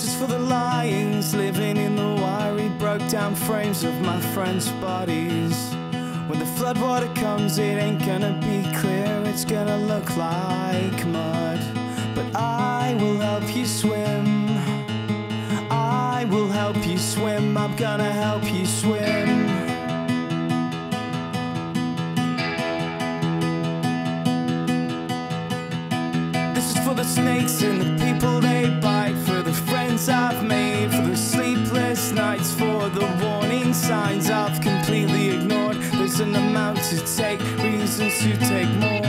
This is for the lions living in the wiry, broke-down frames of my friends' bodies. When the floodwater comes, it ain't gonna be clear, it's gonna look like mud. But I will help you swim, I will help you swim, I'm gonna help you swim. This is for the snakes and the people they bite, for the friends I've made, for the sleepless nights, for the warning signs I've completely ignored. There's an amount to take, reasons to take more.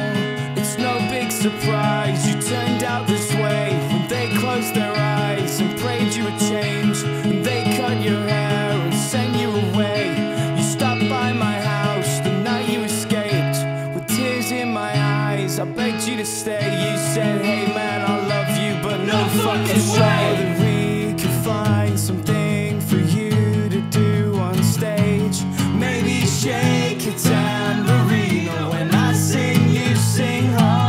It's no big surprise you turned out this way when they closed their eyes and prayed you would change. And they cut your hair and sent you away. You stopped by my house the night you escaped, with tears in my eyes I begged you to stay. You said, hey man, I love you, but no fucking way. That we could find something for you to do on stage. Maybe shake a tambourine, or when I sing you sing harmonies.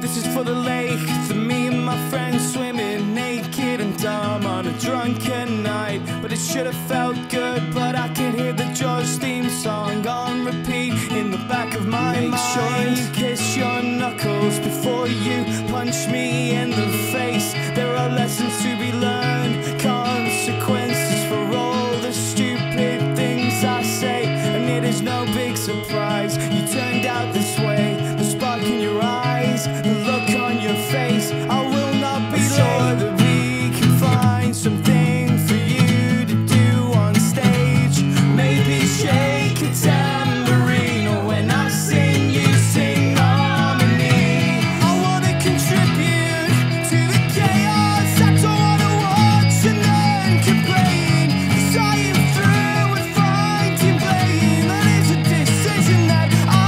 This is for the lake, for me and my friends swimming naked and dumb on a drunken night. But it should have felt good, but I can hear the Jaws theme song on repeat in the back of my mind. Make sure you kiss your knuckles before you punch me in the face. There are lessons to be learned, consequences for all the stupid things I say. And it is no big surprise you turned out this way. The spark in your eyes, the look on your face. I will not be sure that we can find something for you to do on stage. Maybe shake a tambourine, or when I sing you sing harmony. I wanna contribute to the chaos, I don't wanna watch and then complain. Cause I am through with finding blame, that is a decision that I have made.